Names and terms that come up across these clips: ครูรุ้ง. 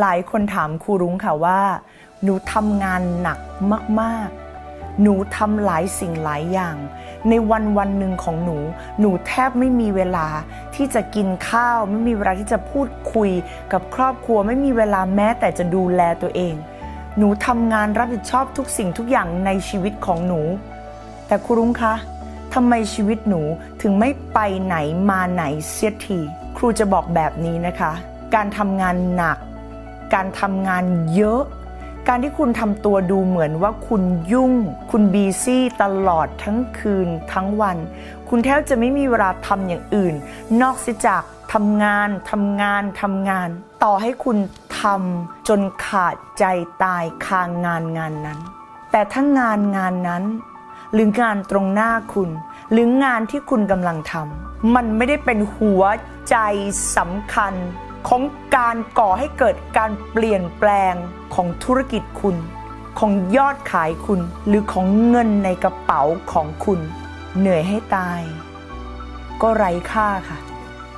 หลายคนถามครูรุ้งค่ะว่าหนูทำงานหนักมากๆหนูทำหลายสิ่งหลายอย่างในวันหนึ่งของหนูแทบไม่มีเวลาที่จะกินข้าวไม่มีเวลาที่จะพูดคุยกับครอบครัวไม่มีเวลาแม้แต่จะดูแลตัวเองหนูทำงานรับผิดชอบทุกสิ่งทุกอย่างในชีวิตของหนูแต่ครูรุ้งคะทำไมชีวิตหนูถึงไม่ไปไหนมาไหนเสียทีครูจะบอกแบบนี้นะคะการทำงานหนักการทำงานเยอะการที่คุณทำตัวดูเหมือนว่าคุณยุ่งคุณบีซี่ตลอดทั้งคืนทั้งวันคุณแทบจะไม่มีเวลาทำอย่างอื่นนอกจากทำงานต่อให้คุณทำจนขาดใจตายคางานนั้นแต่ถ้างานนั้นหรืองานตรงหน้าคุณหรืองานที่คุณกำลังทำมันไม่ได้เป็นหัวใจสำคัญของการก่อให้เกิดการเปลี่ยนแปลงของธุรกิจคุณของยอดขายคุณหรือของเงินในกระเป๋าของคุณเหนื่อยให้ตายก็ไร้ค่าค่ะ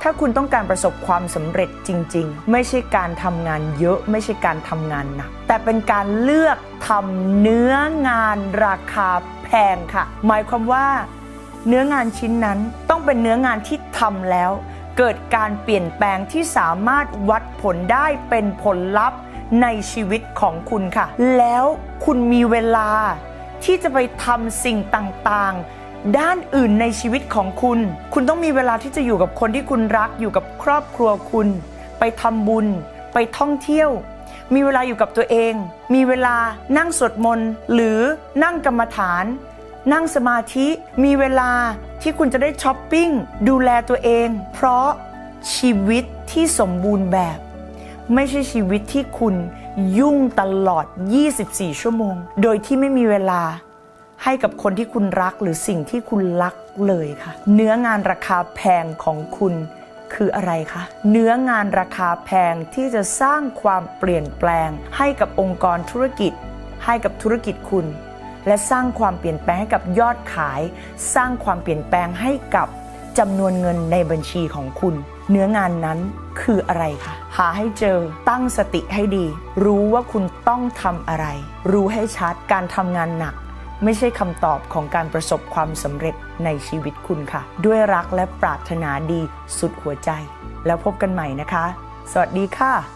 ถ้าคุณต้องการประสบความสำเร็จจริงๆไม่ใช่การทำงานเยอะไม่ใช่การทำงานหนักแต่เป็นการเลือกทำเนื้องานราคาแพงค่ะหมายความว่าเนื้องานชิ้นนั้นต้องเป็นเนื้องานที่ทำแล้วเกิดการเปลี่ยนแปลงที่สามารถวัดผลได้เป็นผลลัพธ์ในชีวิตของคุณค่ะแล้วคุณมีเวลาที่จะไปทำสิ่งต่างๆด้านอื่นในชีวิตของคุณคุณต้องมีเวลาที่จะอยู่กับคนที่คุณรักอยู่กับครอบครัวคุณไปทำบุญไปท่องเที่ยวมีเวลาอยู่กับตัวเองมีเวลานั่งสวดมนต์หรือนั่งกรรมฐานนั่งสมาธิมีเวลาที่คุณจะได้ช้อปปิ้งดูแลตัวเองเพราะชีวิตที่สมบูรณ์แบบไม่ใช่ชีวิตที่คุณยุ่งตลอด24ชั่วโมงโดยที่ไม่มีเวลาให้กับคนที่คุณรักหรือสิ่งที่คุณรักเลยค่ะเนื้องานราคาแพงของคุณคืออะไรคะเนื้องานราคาแพงที่จะสร้างความเปลี่ยนแปลงให้กับองค์กรธุรกิจให้กับธุรกิจคุณและสร้างความเปลี่ยนแปลงให้กับยอดขายสร้างความเปลี่ยนแปลงให้กับจำนวนเงินในบัญชีของคุณเนื้องานนั้นคืออะไรคะหาให้เจอตั้งสติให้ดีรู้ว่าคุณต้องทำอะไรรู้ให้ชัดการทำงานหนักไม่ใช่คำตอบของการประสบความสำเร็จในชีวิตคุณค่ะด้วยรักและปรารถนาดีสุดหัวใจแล้วพบกันใหม่นะคะสวัสดีค่ะ